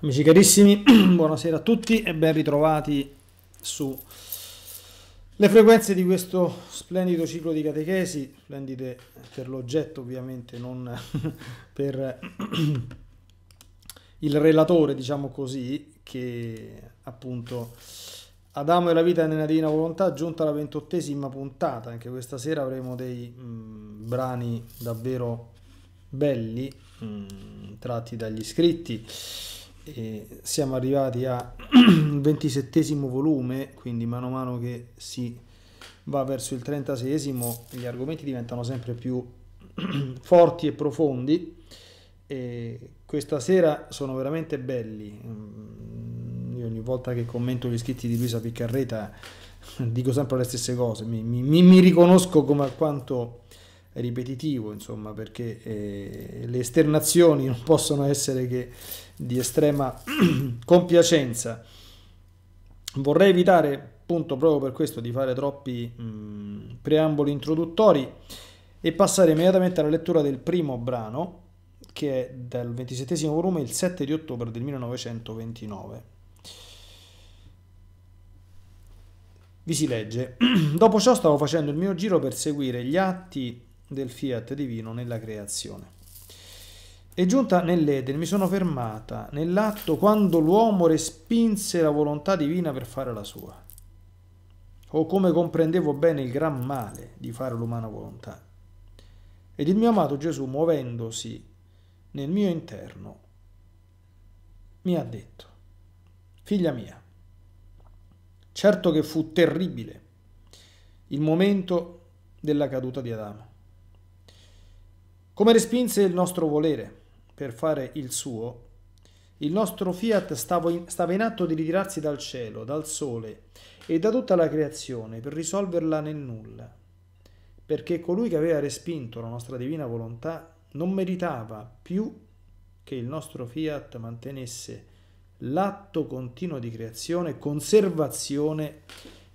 Amici carissimi, buonasera a tutti e ben ritrovati su le frequenze di questo splendido ciclo di catechesi, splendide per l'oggetto ovviamente, non per il relatore, diciamo così, che appunto Adamo e la vita nella Divina Volontà, giunta alla 28ª puntata. Anche questa sera avremo dei brani davvero belli tratti dagli scritti. E siamo arrivati al 27° volume, quindi mano a mano che si va verso il 36° gli argomenti diventano sempre più forti e profondi, e questa sera sono veramente belli. Io ogni volta che commento gli scritti di Luisa Piccarreta dico sempre le stesse cose, mi riconosco come alquanto ripetitivo, insomma, perché le esternazioni non possono essere che di estrema compiacenza. Vorrei evitare, appunto, proprio per questo, di fare troppi preamboli introduttori e passare immediatamente alla lettura del primo brano, che è dal 27° volume, il 7 di ottobre del 1929. Vi si legge: dopo ciò stavo facendo il mio giro per seguire gli atti del Fiat divino nella creazione. E giunta nell'Eden mi sono fermata nell'atto quando l'uomo respinse la volontà divina per fare la sua, o come comprendevo bene il gran male di fare l'umana volontà. Ed il mio amato Gesù, muovendosi nel mio interno, mi ha detto: figlia mia, certo che fu terribile il momento della caduta di Adamo, come respinse il nostro volere per fare il suo. Il nostro Fiat stava in atto di ritirarsi dal cielo, dal sole e da tutta la creazione per risolverla nel nulla, perché colui che aveva respinto la nostra divina volontà non meritava più che il nostro Fiat mantenesse l'atto continuo di creazione e conservazione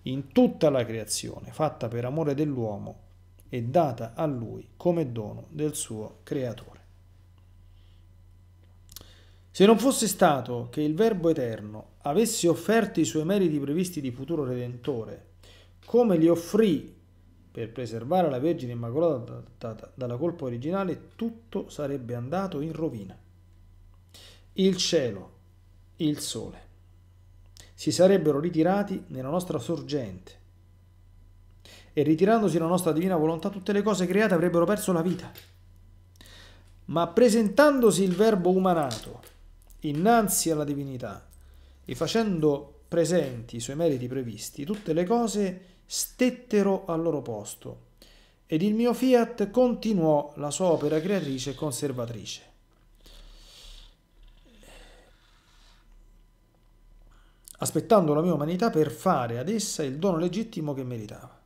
in tutta la creazione, fatta per amore dell'uomo e data a lui come dono del suo creatore. Se non fosse stato che il Verbo Eterno avesse offerto i suoi meriti previsti di futuro Redentore, come li offrì per preservare la Vergine Immacolata dalla colpa originale, tutto sarebbe andato in rovina. Il cielo, il sole, si sarebbero ritirati nella nostra sorgente, e ritirandosi la nostra divina volontà tutte le cose create avrebbero perso la vita. Ma presentandosi il Verbo umanato innanzi alla divinità e facendo presenti i suoi meriti previsti, tutte le cose stettero al loro posto ed il mio Fiat continuò la sua opera creatrice e conservatrice. Aspettando la mia umanità per fare ad essa il dono legittimo che meritava.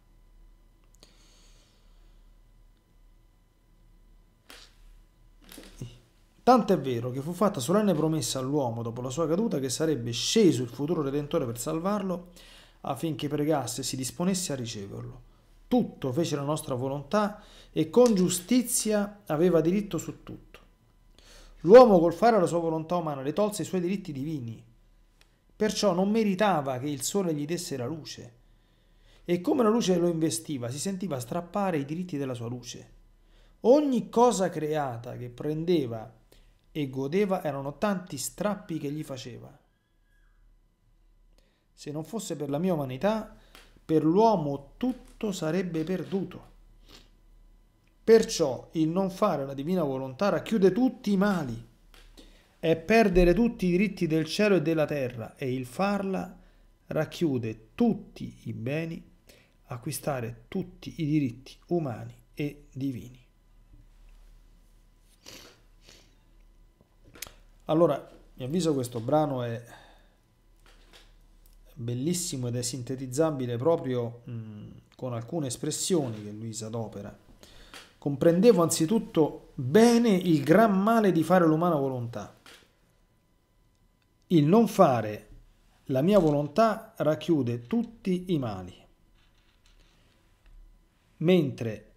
Tanto è vero che fu fatta solenne promessa all'uomo dopo la sua caduta che sarebbe sceso il futuro Redentore per salvarlo, affinché pregasse e si disponesse a riceverlo. Tutto fece la nostra volontà e con giustizia aveva diritto su tutto. L'uomo, col fare la sua volontà umana, le tolse i suoi diritti divini, perciò non meritava che il sole gli desse la luce, e come la luce lo investiva si sentiva strappare i diritti della sua luce. Ogni cosa creata che prendeva e godeva erano tanti strappi che gli faceva. Se non fosse per la mia umanità, per l'uomo tutto sarebbe perduto. Perciò il non fare la divina volontà racchiude tutti i mali, è perdere tutti i diritti del cielo e della terra, e il farla racchiude tutti i beni, acquistare tutti i diritti umani e divini. Allora, a mio avviso questo brano è bellissimo ed è sintetizzabile proprio con alcune espressioni che Luisa adopera. Comprendevo anzitutto bene il gran male di fare l'umana volontà. Il non fare la mia volontà racchiude tutti i mali, mentre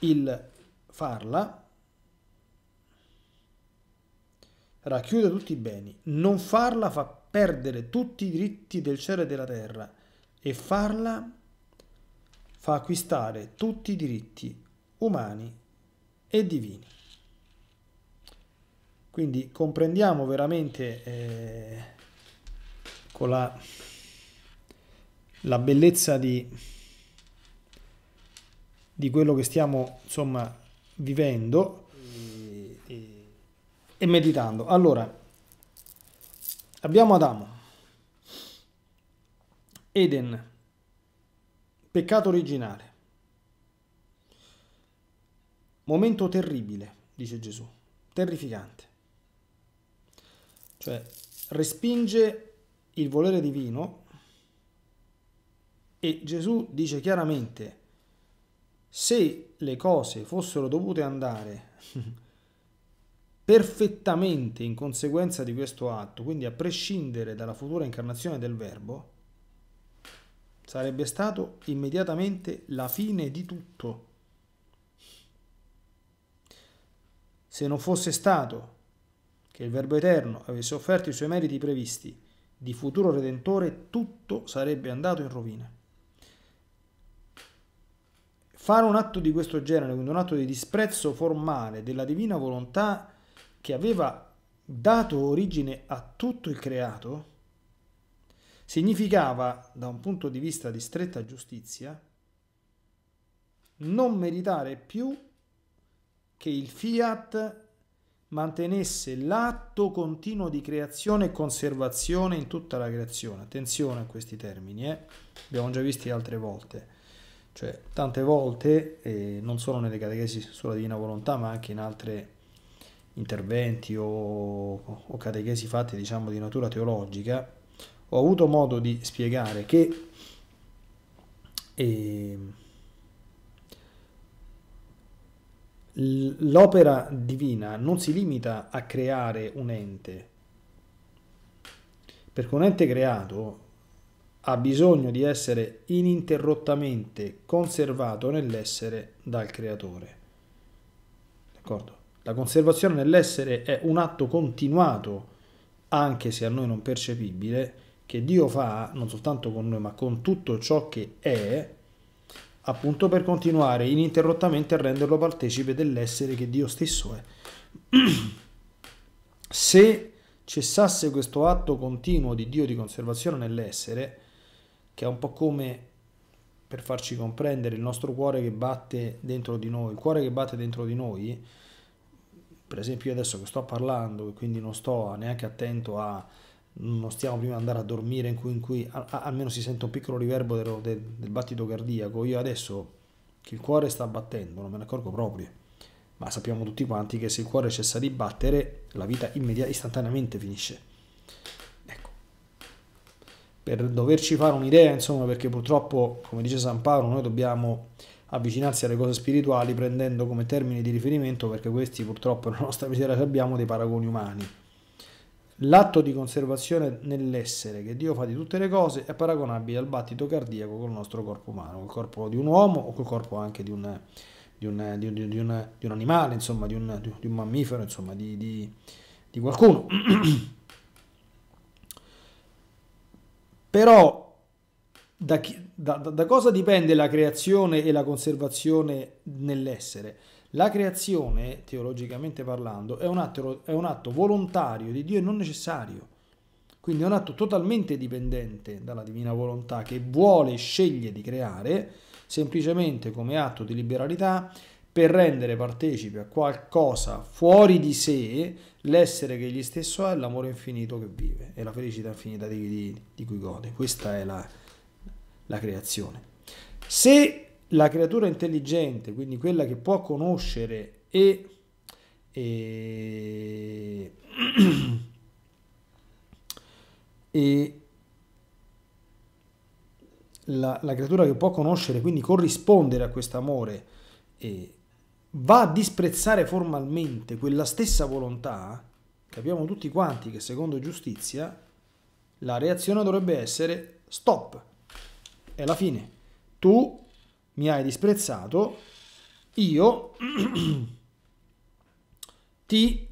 il farla racchiude tutti i beni. Non farla fa perdere tutti i diritti del cielo e della terra, e farla fa acquistare tutti i diritti umani e divini. Quindi comprendiamo veramente con la bellezza di quello che stiamo, insomma, vivendo e meditando. Allora, abbiamo Adamo, Eden, peccato originale, momento terribile, dice Gesù, terrificante, cioè respinge il volere divino, e Gesù dice chiaramente: se le cose fossero dovute andare perfettamente in conseguenza di questo atto, quindi a prescindere dalla futura incarnazione del Verbo, sarebbe stato immediatamente la fine di tutto. Se non fosse stato che il Verbo Eterno avesse offerto i suoi meriti previsti di futuro Redentore, tutto sarebbe andato in rovina. Fare un atto di questo genere, quindi un atto di disprezzo formale della Divina Volontà che aveva dato origine a tutto il creato, significava, da un punto di vista di stretta giustizia, non meritare più che il Fiat mantenesse l'atto continuo di creazione e conservazione in tutta la creazione. Attenzione a questi termini, abbiamo già visti altre volte. Cioè, tante volte, non solo nelle catechesi sulla Divina Volontà, ma anche in altri interventi o catechesi fatte, diciamo, di natura teologica, ho avuto modo di spiegare che l'opera divina non si limita a creare un ente, perché un ente creato ha bisogno di essere ininterrottamente conservato nell'essere dal creatore. D'accordo? La conservazione nell'essere è un atto continuato, anche se a noi non percepibile, che Dio fa non soltanto con noi ma con tutto ciò che è, appunto per continuare ininterrottamente a renderlo partecipe dell'essere che Dio stesso è. Se cessasse questo atto continuo di Dio di conservazione nell'essere, che è un po' come, per farci comprendere, il nostro cuore che batte dentro di noi, il cuore che batte dentro di noi, per esempio io adesso che sto parlando, quindi non sto neanche attento a... non stiamo prima andare a dormire, in cui almeno si sente un piccolo riverbero del battito cardiaco. Io adesso che il cuore sta battendo non me ne accorgo proprio, ma sappiamo tutti quanti che se il cuore cessa di battere la vita istantaneamente finisce. Ecco, per doverci fare un'idea, insomma, perché purtroppo, come dice San Paolo, noi dobbiamo avvicinarsi alle cose spirituali prendendo come termine di riferimento, perché questi purtroppo nella nostra vita abbiamo dei paragoni umani. L'atto di conservazione nell'essere che Dio fa di tutte le cose è paragonabile al battito cardiaco col nostro corpo umano, col corpo di un uomo o col corpo anche di un animale, insomma, di un mammifero, insomma, di qualcuno. Però da cosa dipende la creazione e la conservazione nell'essere? La creazione, teologicamente parlando, è un atto volontario di Dio e non necessario. Quindi è un atto totalmente dipendente dalla Divina Volontà, che vuole e sceglie di creare semplicemente come atto di liberalità per rendere partecipe a qualcosa fuori di sé l'essere che egli stesso è, l'amore infinito che vive e la felicità infinita di cui gode. Questa è la creazione. Se la creatura intelligente, quindi quella che può conoscere la creatura che può conoscere, quindi corrispondere a quest'amore, va a disprezzare formalmente quella stessa volontà, capiamo tutti quanti che secondo giustizia la reazione dovrebbe essere: stop, è la fine, tu mi hai disprezzato, io ti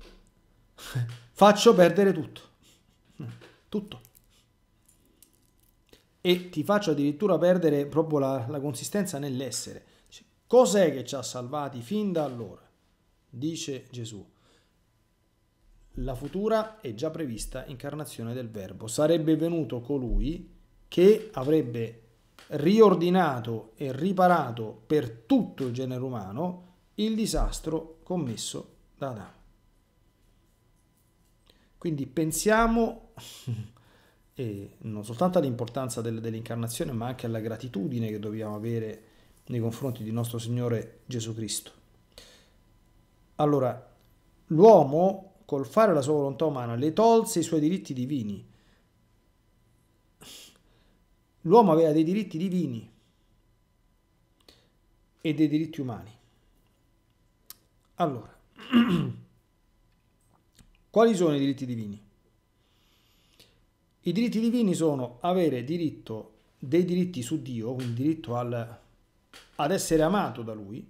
faccio perdere tutto. Tutto. E ti faccio addirittura perdere proprio la consistenza nell'essere. Cos'è che ci ha salvati fin da allora? Dice Gesù. La futura e già prevista incarnazione del Verbo. Sarebbe venuto colui che avrebbe riordinato e riparato per tutto il genere umano il disastro commesso da Adamo. Quindi pensiamo non soltanto all'importanza dell'incarnazione, ma anche alla gratitudine che dobbiamo avere nei confronti di nostro Signore Gesù Cristo. Allora, l'uomo col fare la sua volontà umana le tolse i suoi diritti divini. L'uomo aveva dei diritti divini e dei diritti umani. Allora, quali sono i diritti divini? I diritti divini sono avere diritto, dei diritti su Dio, quindi diritto ad essere amato da Lui,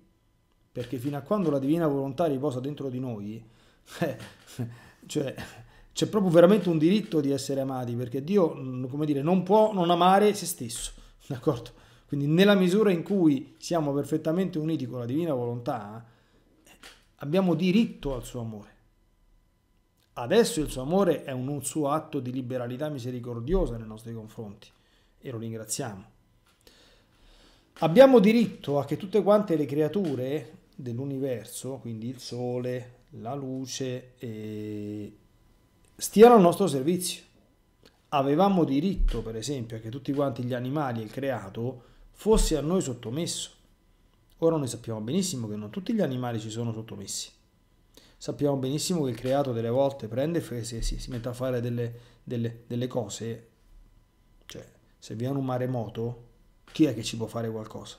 perché fino a quando la divina volontà riposa dentro di noi, cioè c'è proprio veramente un diritto di essere amati, perché Dio, come dire, non può non amare se stesso, d'accordo? Quindi nella misura in cui siamo perfettamente uniti con la divina volontà, abbiamo diritto al suo amore. Adesso il suo amore è un suo atto di liberalità misericordiosa nei nostri confronti e lo ringraziamo. Abbiamo diritto a che tutte quante le creature dell'universo, quindi il sole, la luce, stiano al nostro servizio. Avevamo diritto, per esempio, a che tutti quanti gli animali e il creato fosse a noi sottomesso. Ora noi sappiamo benissimo che non tutti gli animali ci sono sottomessi. Sappiamo benissimo che il creato delle volte prende e si mette a fare delle cose. Cioè, se viene un maremoto, chi è che ci può fare qualcosa?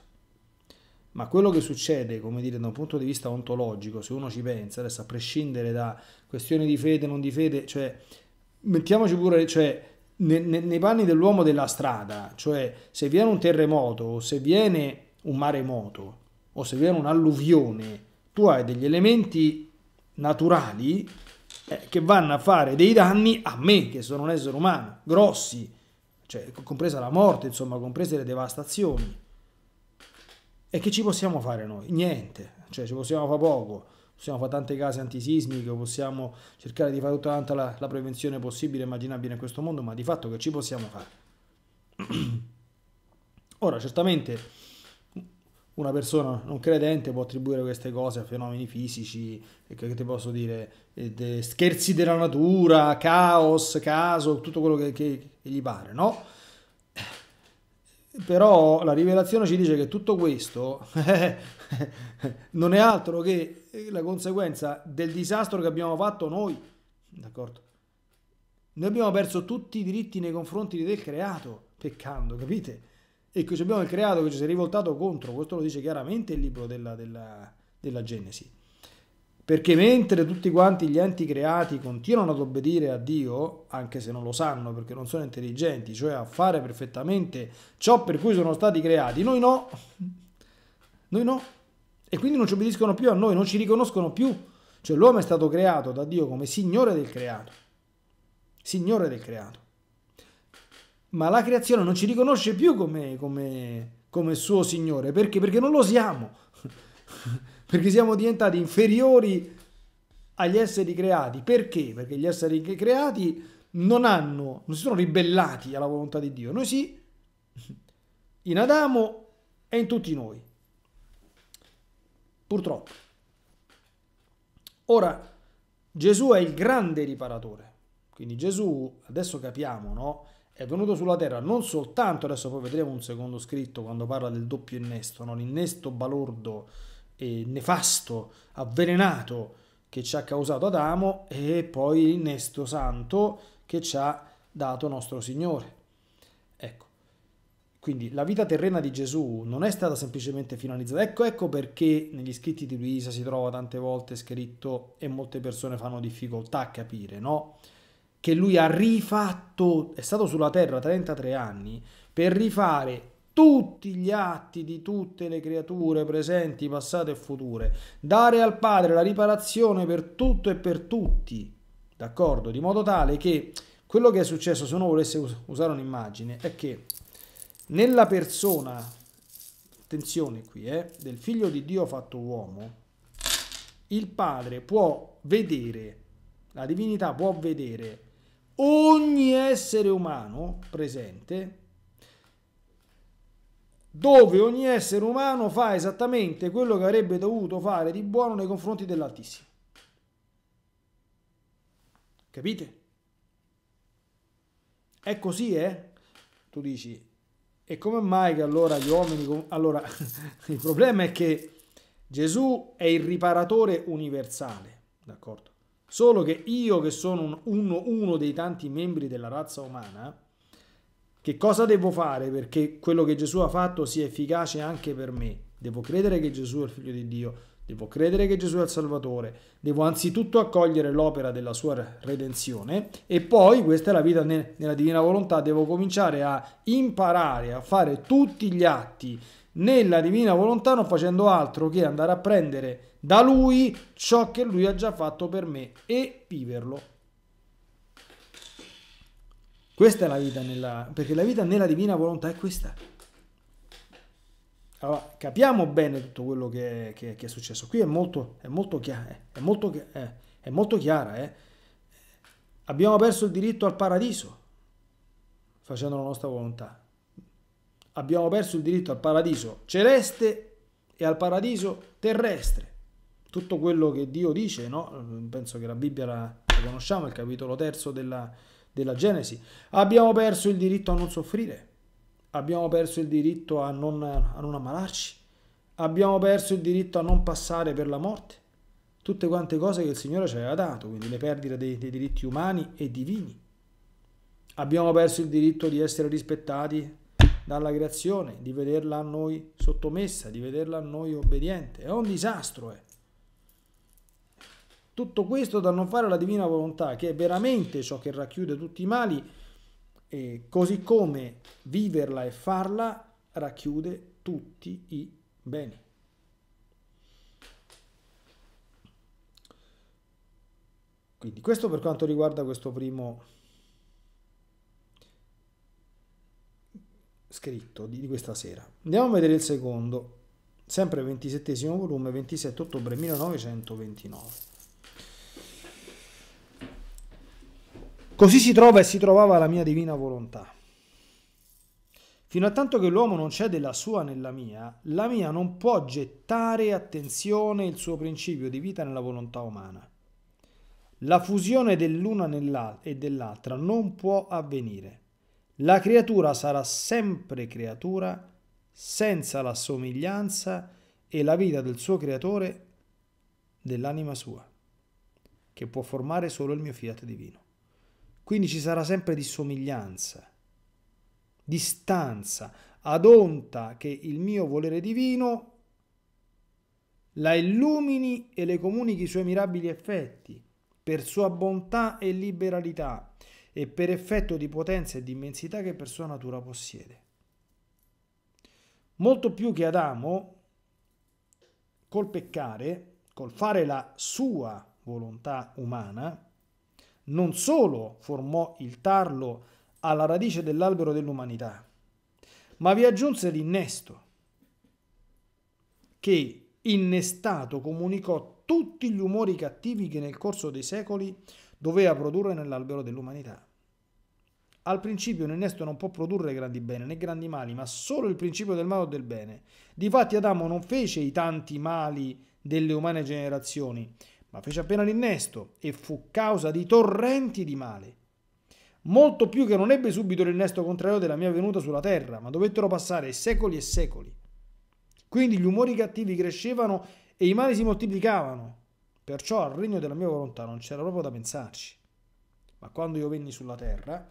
Ma quello che succede, come dire, da un punto di vista ontologico, se uno ci pensa, adesso a prescindere da questioni di fede, non di fede, cioè, mettiamoci pure, cioè, nei panni dell'uomo della strada, cioè, se viene un terremoto, o se viene un maremoto, o se viene un'alluvione, tu hai degli elementi naturali che vanno a fare dei danni a me, che sono un essere umano, grossi, cioè, compresa la morte, insomma, comprese le devastazioni. E che ci possiamo fare noi? Niente, cioè ci possiamo fare poco, possiamo fare tante case antisismiche, possiamo cercare di fare tutta quanta la prevenzione possibile, immaginabile in questo mondo, ma di fatto che ci possiamo fare? Ora, certamente una persona non credente può attribuire queste cose a fenomeni fisici, che ti posso dire, scherzi della natura, caos, caso, tutto quello che gli pare, no? Però la rivelazione ci dice che tutto questo non è altro che la conseguenza del disastro che abbiamo fatto noi, d'accordo? Noi abbiamo perso tutti i diritti nei confronti del creato, peccando, capite? E qui abbiamo il creato che ci si è rivoltato contro, questo lo dice chiaramente il libro della Genesi. Perché mentre tutti quanti gli enti creati continuano ad obbedire a Dio, anche se non lo sanno perché non sono intelligenti, cioè a fare perfettamente ciò per cui sono stati creati, noi no, e quindi non ci obbediscono più a noi, non ci riconoscono più. Cioè l'uomo è stato creato da Dio come Signore del creato, ma la creazione non ci riconosce più come suo Signore, perché? Perché non lo siamo. Perché siamo diventati inferiori agli esseri creati. Perché? Perché gli esseri creati non si sono ribellati alla volontà di Dio. Noi sì, in Adamo e in tutti noi. Purtroppo. Ora, Gesù è il grande riparatore. Quindi Gesù, adesso capiamo, no? È venuto sulla terra non soltanto, adesso poi vedremo un secondo scritto quando parla del doppio innesto, no? L'innesto balordo, e nefasto, avvelenato, che ci ha causato Adamo, e poi l'innesto santo che ci ha dato nostro Signore. Ecco, quindi la vita terrena di Gesù non è stata semplicemente finalizzata. Ecco perché negli scritti di Luisa si trova tante volte scritto, e molte persone fanno difficoltà a capire, no? Che lui ha rifatto, è stato sulla terra 33 anni per rifare tutti gli atti di tutte le creature presenti, passate e future, dare al Padre la riparazione per tutto e per tutti, d'accordo? Di modo tale che quello che è successo, se uno volesse usare un'immagine, è che nella persona, attenzione qui, del Figlio di Dio fatto uomo, il Padre può vedere, la divinità può vedere ogni essere umano presente, dove ogni essere umano fa esattamente quello che avrebbe dovuto fare di buono nei confronti dell'Altissimo. Capite? È così, eh? Tu dici, e come mai che allora gli uomini... Allora, il problema è che Gesù è il riparatore universale, d'accordo? Solo che io, che sono uno dei tanti membri della razza umana, che cosa devo fare perché quello che Gesù ha fatto sia efficace anche per me? Devo credere che Gesù è il Figlio di Dio, devo credere che Gesù è il Salvatore, devo anzitutto accogliere l'opera della sua redenzione e poi, questa è la vita nella Divina Volontà, devo cominciare a imparare a fare tutti gli atti nella Divina Volontà non facendo altro che andare a prendere da Lui ciò che Lui ha già fatto per me e viverlo. Questa è la vita nella... perché la vita nella Divina Volontà è questa. Allora, capiamo bene tutto quello che è successo. Qui è molto chiara. Abbiamo perso il diritto al paradiso facendo la nostra volontà. Abbiamo perso il diritto al paradiso celeste e al paradiso terrestre. Tutto quello che Dio dice, no? Penso che la Bibbia la conosciamo, il capitolo 3 della Genesi. Abbiamo perso il diritto a non soffrire, abbiamo perso il diritto a non ammalarci, abbiamo perso il diritto a non passare per la morte. Tutte quante cose che il Signore ci aveva dato, quindi le perdite dei diritti umani e divini. Abbiamo perso il diritto di essere rispettati dalla creazione, di vederla a noi sottomessa, di vederla a noi obbediente. È un disastro, eh. Tutto questo da non fare la Divina Volontà, che è veramente ciò che racchiude tutti i mali, e così come viverla e farla racchiude tutti i beni. Quindi questo per quanto riguarda questo primo scritto di questa sera. Andiamo a vedere il secondo, sempre 27° volume, 27 ottobre 1929. Così si trova e si trovava la mia divina volontà. Fino a tanto che l'uomo non cede la sua nella mia, la mia non può gettare attenzione il suo principio di vita nella volontà umana. La fusione dell'una e dell'altra non può avvenire. La creatura sarà sempre creatura senza la somiglianza e la vita del suo creatore, dell'anima sua, che può formare solo il mio fiat divino. Quindi ci sarà sempre dissomiglianza, distanza, ad onta che il mio volere divino la illumini e le comunichi i suoi mirabili effetti, per sua bontà e liberalità, e per effetto di potenza e di immensità che per sua natura possiede. Molto più che Adamo, col peccare, col fare la sua volontà umana, non solo formò il tarlo alla radice dell'albero dell'umanità, ma vi aggiunse l'innesto, che innestato comunicò tutti gli umori cattivi che nel corso dei secoli doveva produrre nell'albero dell'umanità. Al principio un innesto non può produrre grandi bene né grandi mali, ma solo il principio del male o del bene. Difatti Adamo non fece i tanti mali delle umane generazioni, ma fece appena l'innesto e fu causa di torrenti di male. Molto più che non ebbe subito l'innesto contrario della mia venuta sulla terra, ma dovettero passare secoli e secoli. Quindi gli umori cattivi crescevano e i mali si moltiplicavano. Perciò al regno della mia volontà non c'era proprio da pensarci. Ma quando io venni sulla terra...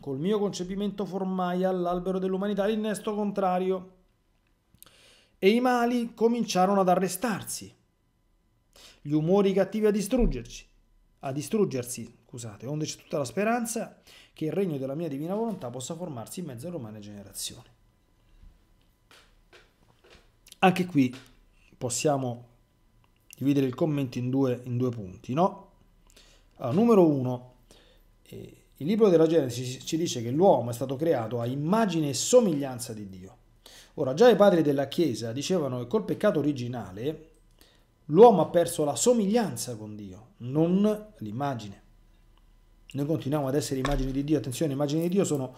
col mio concepimento formai all'albero dell'umanità l'innesto contrario e i mali cominciarono ad arrestarsi, gli umori cattivi a distruggersi, onde c'è tutta la speranza che il regno della mia divina volontà possa formarsi in mezzo all'umana generazione. Anche qui possiamo dividere il commento in due punti, no? Allora, numero 1. Il libro della Genesi ci dice che l'uomo è stato creato a immagine e somiglianza di Dio. Ora, già i padri della Chiesa dicevano che col peccato originale l'uomo ha perso la somiglianza con Dio, non l'immagine. Noi continuiamo ad essere immagini di Dio. Attenzione, immagini di Dio sono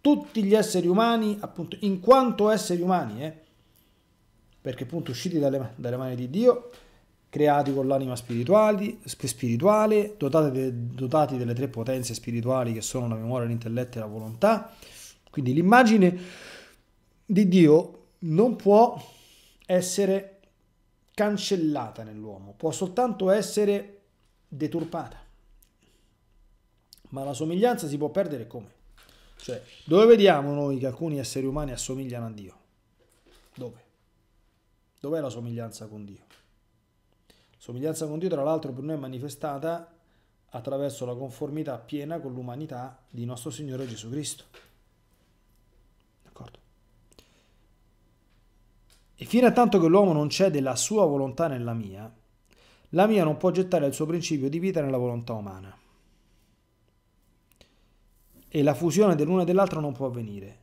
tutti gli esseri umani, appunto, in quanto esseri umani, perché appunto usciti dalle mani di Dio, creati con l'anima spirituale, dotati delle tre potenze spirituali che sono la memoria, l'intelletto e la volontà. Quindi l'immagine di Dio non può essere cancellata nell'uomo, può soltanto essere deturpata. Ma la somiglianza si può perdere come? Cioè, dove vediamo noi che alcuni esseri umani assomigliano a Dio? Dove? Dov'è la somiglianza con Dio? La somiglianza con Dio, tra l'altro, per noi è manifestata attraverso la conformità piena con l'umanità di nostro Signore Gesù Cristo. D'accordo? E fino a tanto che l'uomo non cede la sua volontà nella mia, la mia non può gettare il suo principio di vita nella volontà umana. E la fusione dell'una e dell'altra non può avvenire.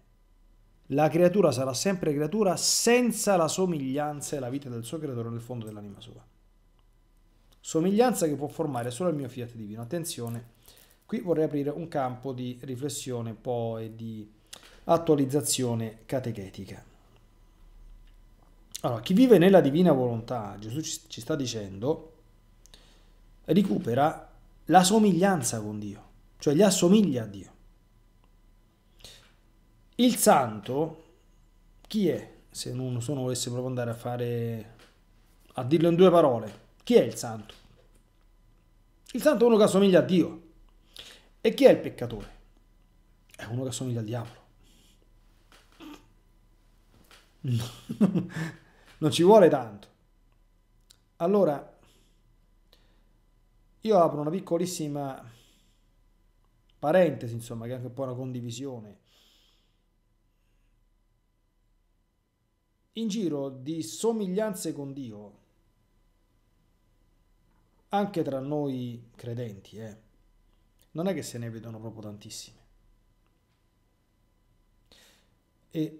La creatura sarà sempre creatura senza la somiglianza e la vita del suo creatore nel fondo dell'anima sua. Somiglianza che può formare solo il mio fiat divino. Attenzione, qui vorrei aprire un campo di riflessione poi di attualizzazione catechetica. Allora, chi vive nella divina volontà, Gesù ci sta dicendo, recupera la somiglianza con Dio, cioè gli assomiglia a Dio. Il santo, chi è? Se uno volesse proprio andare a dirlo in due parole, chi è il santo? Il santo è uno che assomiglia a Dio. E chi è il peccatore? È uno che assomiglia al diavolo. Non ci vuole tanto. Allora, io apro una piccolissima parentesi, insomma, che è anche un po' una condivisione. In giro di somiglianze con Dio, anche tra noi credenti, non è che se ne vedono proprio tantissime. E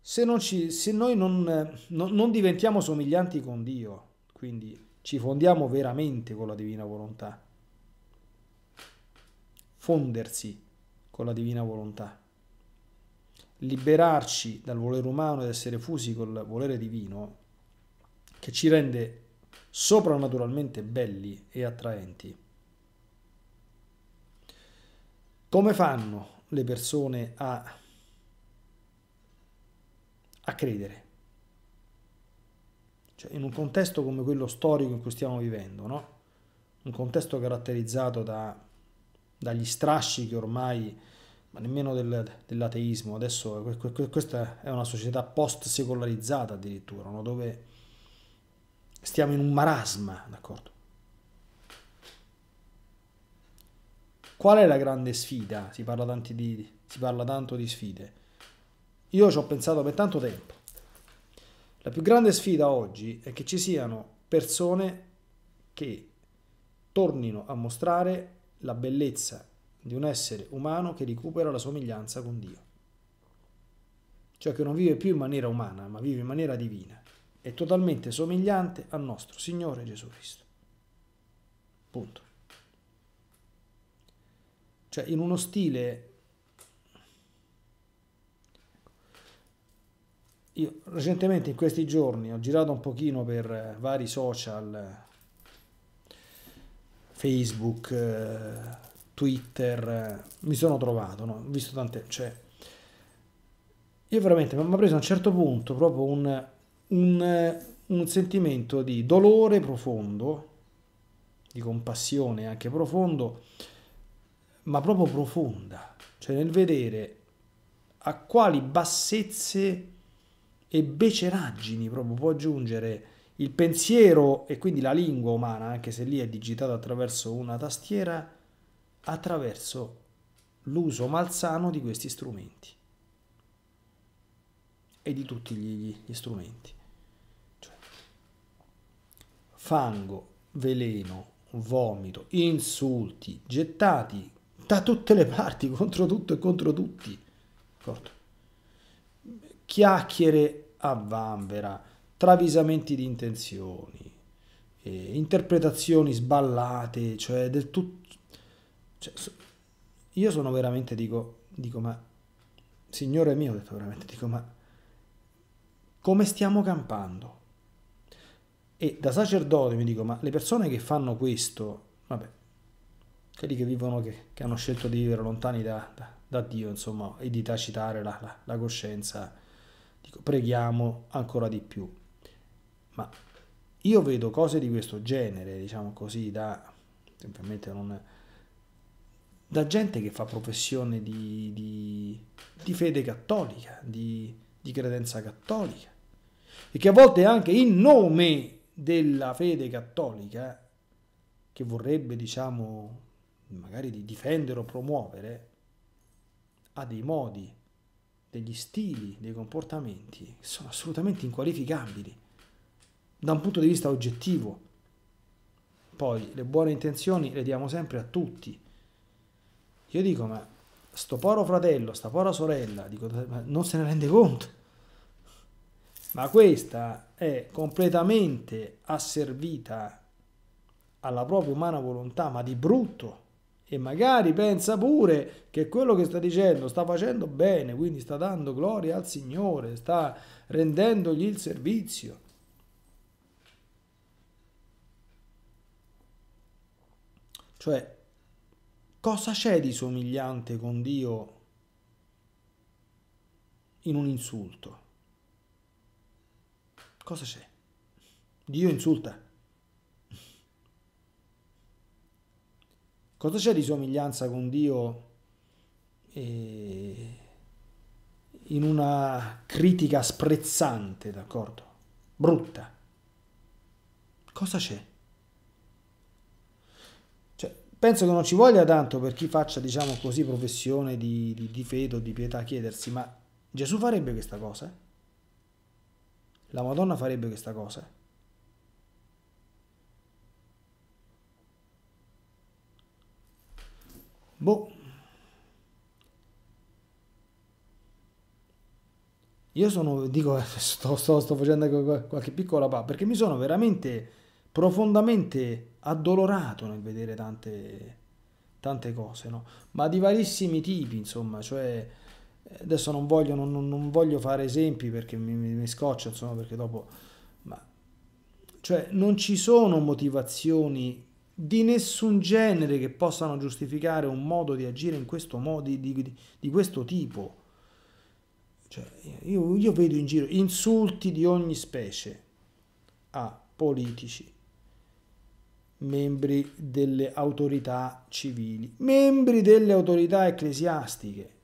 se noi non diventiamo somiglianti con Dio, quindi ci fondiamo veramente con la divina volontà, fondersi con la divina volontà, liberarci dal volere umano ed essere fusi col volere divino, che ci rende soprannaturalmente belli e attraenti. Come fanno le persone a credere? Cioè, in un contesto come quello storico in cui stiamo vivendo, no? Un contesto caratterizzato dagli strasci che ormai, ma nemmeno dell'ateismo, adesso questa è una società post-secolarizzata addirittura, no? Dove stiamo in un marasma, d'accordo? Qual è la grande sfida? Si parla tanto di sfide. Io ci ho pensato per tanto tempo. La più grande sfida oggi è che ci siano persone che tornino a mostrare la bellezza di un essere umano che recupera la somiglianza con Dio, cioè che non vive più in maniera umana, ma vive in maniera divina, è totalmente somigliante al nostro Signore Gesù Cristo. Punto. Cioè, in uno stile, io recentemente in questi giorni ho girato un pochino per vari social, Facebook, Twitter, mi sono trovato, no? Ho visto tante, cioè, io veramente mi ha preso a un certo punto proprio un sentimento di dolore profondo, di compassione anche profondo, ma proprio profonda, cioè nel vedere a quali bassezze e beceraggini proprio può giungere il pensiero e quindi la lingua umana, anche se lì è digitata attraverso una tastiera, attraverso l'uso malsano di questi strumenti e di tutti gli strumenti. Cioè, fango, veleno, vomito, insulti, gettati da tutte le parti, contro tutto e contro tutti, chiacchiere a vanvera, travisamenti di intenzioni, interpretazioni sballate, cioè del tutto, cioè, io sono veramente, dico ma Signore mio, ho detto veramente, ma come stiamo campando? E da sacerdote mi dico, ma le persone che fanno questo, vabbè, quelli che vivono, che hanno scelto di vivere lontani da Dio, insomma, e di tacitare la coscienza, dico, preghiamo ancora di più. Ma io vedo cose di questo genere, diciamo così, semplicemente da gente che fa professione di fede cattolica, di credenza cattolica, e che a volte anche in nome della fede cattolica, che vorrebbe, diciamo, magari di difendere o promuovere, ha dei modi, degli stili, dei comportamenti che sono assolutamente inqualificabili da un punto di vista oggettivo. Poi le buone intenzioni le diamo sempre a tutti. Io dico, ma sto povero fratello, sta povera sorella, dico, ma non se ne rende conto. Ma questa è completamente asservita alla propria umana volontà, ma di brutto. E magari pensa pure che quello che sta dicendo sta facendo bene, quindi sta dando gloria al Signore, sta rendendogli il servizio. Cioè, cosa c'è di somigliante con Dio in un insulto? Cosa c'è? Dio insulta. Cosa c'è di somiglianza con Dio in una critica sprezzante, d'accordo? Brutta. Cosa c'è? Cioè, penso che non ci voglia tanto per chi faccia, diciamo così, professione di fede o di pietà, chiedersi, ma Gesù farebbe questa cosa? La Madonna farebbe questa cosa? Boh. Io sono, dico, sto facendo qualche piccola pa, perché mi sono veramente profondamente addolorato nel vedere tante cose, no? Ma di varissimi tipi, insomma, cioè... Adesso non voglio fare esempi perché mi scoccio, insomma, perché dopo... Ma, cioè, non ci sono motivazioni di nessun genere che possano giustificare un modo di agire in questo modo, di questo tipo. Cioè, io vedo in giro insulti di ogni specie a politici, membri delle autorità civili, membri delle autorità ecclesiastiche.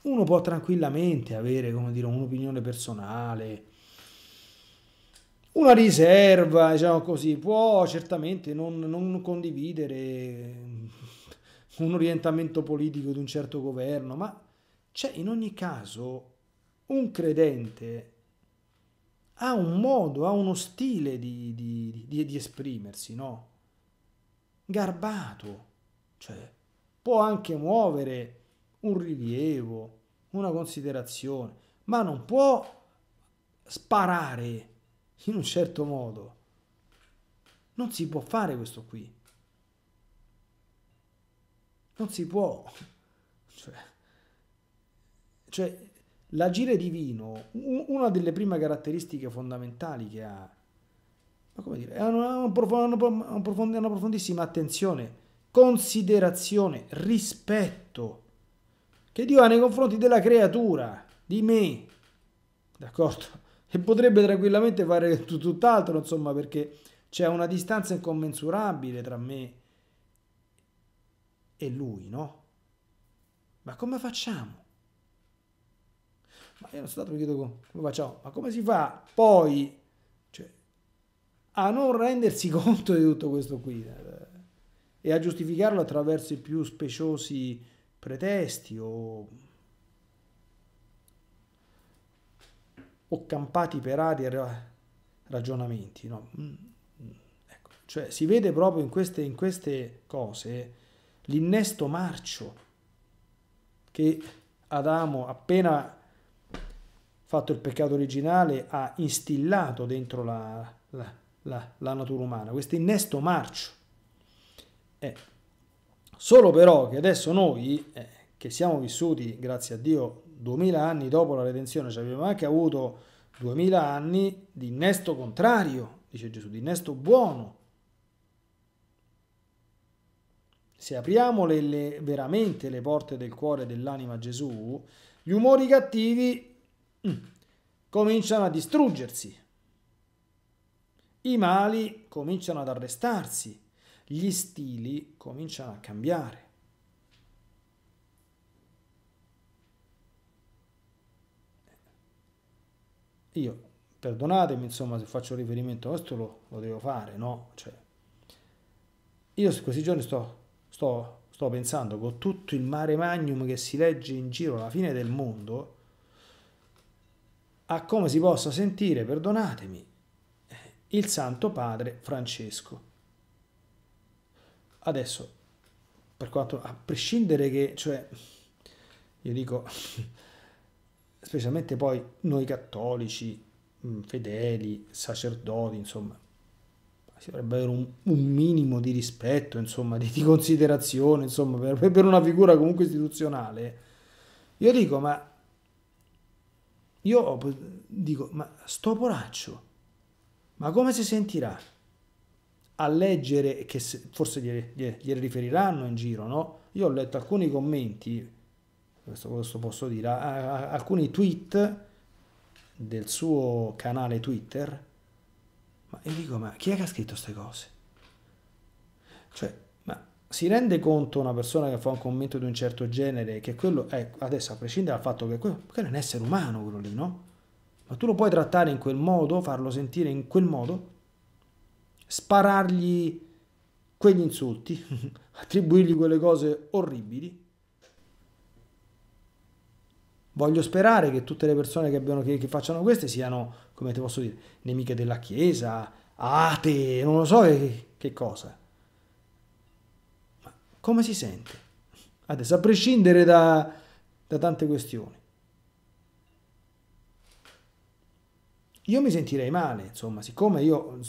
Uno può tranquillamente avere, come dire, un'opinione personale, una riserva, diciamo così, può certamente non condividere un orientamento politico di un certo governo, ma c'è in ogni caso un credente ha un modo, ha uno stile di esprimersi, no? Garbato, cioè può anche muovere un rilievo, una considerazione, ma non può sparare in un certo modo. Non si può fare questo qui. Non si può. Cioè l'agire divino, una delle prime caratteristiche fondamentali che ha, ma come dire, è una profondissima attenzione, considerazione, rispetto che Dio ha nei confronti della creatura, di me, d'accordo? E potrebbe tranquillamente fare tutt'altro, insomma, perché c'è una distanza incommensurabile tra me e Lui, no? Ma come facciamo? Ma io non so, mi chiedo come facciamo, ma come si fa poi, cioè, a non rendersi conto di tutto questo qui? e a giustificarlo attraverso i più speciosi pretesti o campati per aria ragionamenti, no? Ecco. Cioè, si vede proprio in queste cose l'innesto marcio che Adamo, appena fatto il peccato originale, ha instillato dentro la natura umana, questo innesto marcio. Solo però che adesso noi, che siamo vissuti, grazie a Dio, 2000 anni dopo la redenzione, cioè abbiamo anche avuto 2000 anni di innesto contrario, dice Gesù, di innesto buono. Se apriamo veramente le porte del cuore e dell'anima a Gesù, gli umori cattivi cominciano a distruggersi, i mali cominciano ad arrestarsi, gli stili cominciano a cambiare. Io, perdonatemi, insomma, se faccio riferimento a questo, lo devo fare, no? Cioè, io in questi giorni sto pensando, con tutto il mare magnum che si legge in giro, alla fine del mondo, a come si possa sentire, perdonatemi, il Santo Padre Francesco. Adesso, per quanto, a prescindere che, cioè, io dico, specialmente poi noi cattolici, fedeli, sacerdoti, insomma, si dovrebbe avere un minimo di rispetto, insomma, di considerazione, insomma, per una figura comunque istituzionale. Io dico, ma sto poraccio, ma come si sentirà a leggere, che forse gliele riferiranno in giro, no? Io ho letto alcuni commenti, questo posso dire, alcuni tweet del suo canale Twitter, e dico, ma chi è che ha scritto queste cose? Cioè, ma si rende conto una persona che fa un commento di un certo genere, che quello è, adesso a prescindere dal fatto che quello è un essere umano, quello lì, no? Ma tu lo puoi trattare in quel modo, farlo sentire in quel modo, sparargli quegli insulti, attribuirgli quelle cose orribili? Voglio sperare che tutte le persone che facciano queste siano, come te posso dire, nemiche della Chiesa, atee, non lo so che cosa. Ma come si sente? Adesso, a prescindere da tante questioni. Io mi sentirei male, insomma, siccome io,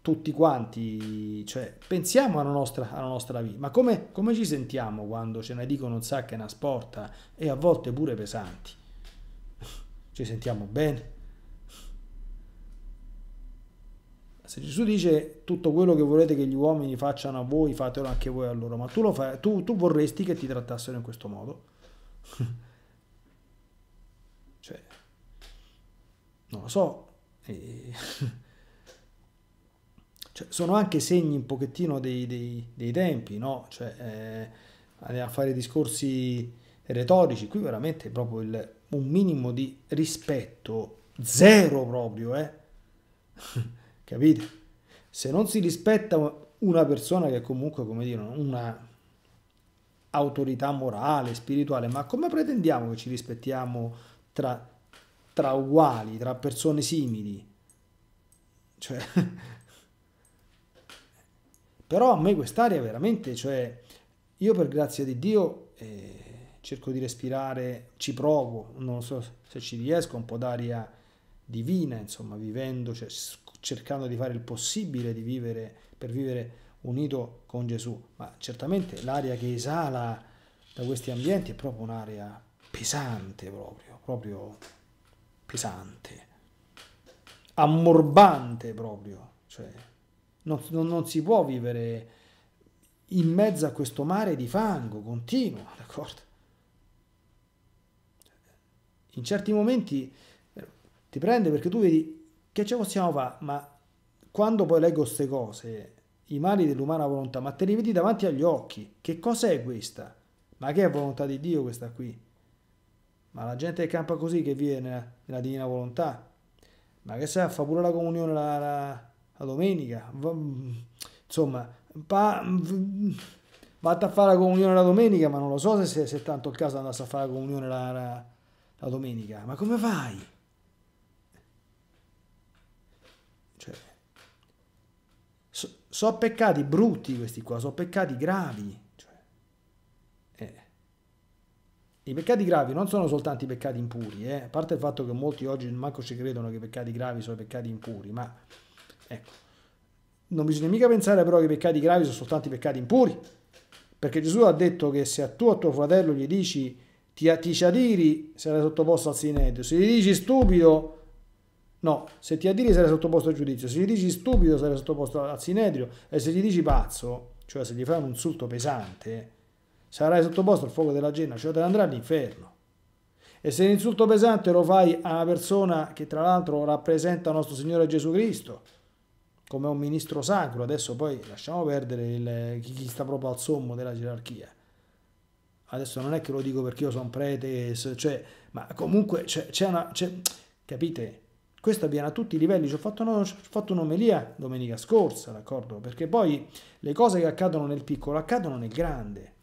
tutti quanti, cioè, pensiamo alla nostra vita, ma come ci sentiamo quando ce ne dicono un sacco e una sporta, e a volte pure pesanti? Ci sentiamo bene? Se Gesù dice tutto quello che volete che gli uomini facciano a voi, fatelo anche voi a loro, ma tu lo fai, tu vorresti che ti trattassero in questo modo? Cioè, non lo so. Cioè, sono anche segni un pochettino dei tempi, no? Cioè, a fare discorsi retorici, qui veramente proprio un minimo di rispetto, zero proprio, capite? Se non si rispetta una persona che è comunque, come dire, una autorità morale, spirituale, ma come pretendiamo che ci rispettiamo tra uguali, tra persone simili? Cioè... Però a me quest'area veramente, cioè, io per grazia di Dio cerco di respirare, ci provo, non so se ci riesco, un po' d'aria divina, insomma, vivendo, cioè, cercando di fare il possibile per vivere unito con Gesù. Ma certamente l'aria che esala da questi ambienti è proprio un'aria pesante, proprio pesante, ammorbante proprio, cioè... Non si può vivere in mezzo a questo mare di fango continuo, d'accordo? In certi momenti ti prende, perché tu vedi che ce possiamo fare, ma quando poi leggo queste cose, i mali dell'umana volontà, ma te li vedi davanti agli occhi, che cos'è questa? Ma che è volontà di Dio questa qui? Ma la gente che campa così, che vive nella divina volontà, ma che sa, fa pure la comunione la domenica, insomma, vado a fare la comunione la domenica, ma non lo so se è tanto il caso andasse a fare la comunione la domenica. Ma come fai? Cioè, so peccati brutti questi qua, so peccati gravi. I peccati gravi non sono soltanto i peccati impuri, a parte il fatto che molti oggi manco ci credono che i peccati gravi sono i peccati impuri, ma ecco, non bisogna mica pensare però che i peccati gravi sono soltanto i peccati impuri, perché Gesù ha detto che se a tu o a tuo fratello gli dici ti adiri, sarai sottoposto al sinedrio, se gli dici stupido, no, se ti adiri sarai sottoposto al giudizio, se gli dici stupido sarai sottoposto al sinedrio, e se gli dici pazzo, cioè se gli fai un insulto pesante, sarai sottoposto al fuoco della genna, cioè te ne andrai all'inferno. E se l'insulto pesante lo fai a una persona che tra l'altro rappresenta nostro Signore Gesù Cristo, come un ministro sacro, adesso poi lasciamo perdere chi sta proprio al sommo della gerarchia. Adesso non è che lo dico perché io sono prete, cioè, ma comunque c'è una... capite? Questo avviene a tutti i livelli. Ci ho fatto un'omelia domenica scorsa, d'accordo? Perché poi le cose che accadono nel piccolo accadono nel grande.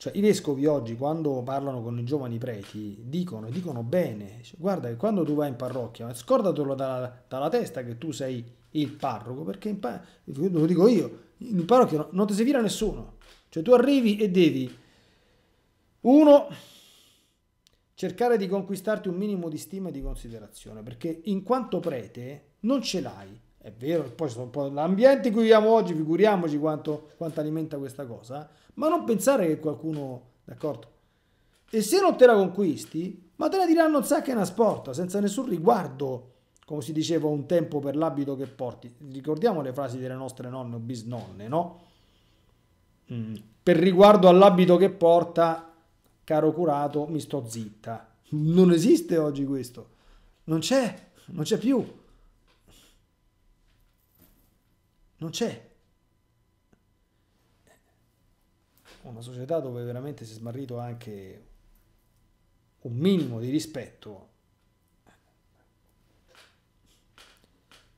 Cioè, i vescovi oggi, quando parlano con i giovani preti, dicono bene, guarda che quando tu vai in parrocchia, scordatelo dalla testa che tu sei il parroco, perché lo dico io, in parrocchia non ti si fila nessuno. Cioè, tu arrivi e devi, uno, cercare di conquistarti un minimo di stima e di considerazione, perché in quanto prete non ce l'hai. È vero, poi l'ambiente in cui viviamo oggi, figuriamoci quanto alimenta questa cosa, ma non pensare che qualcuno, d'accordo? E se non te la conquisti, ma te la diranno un sacco e una sporta, senza nessun riguardo, come si diceva un tempo, per l'abito che porti. Ricordiamo le frasi delle nostre nonne o bisnonne, no? Per riguardo all'abito che porta, caro curato, mi sto zitta. Non esiste oggi questo, non c'è più. Non c'è una società dove veramente si è smarrito anche un minimo di rispetto.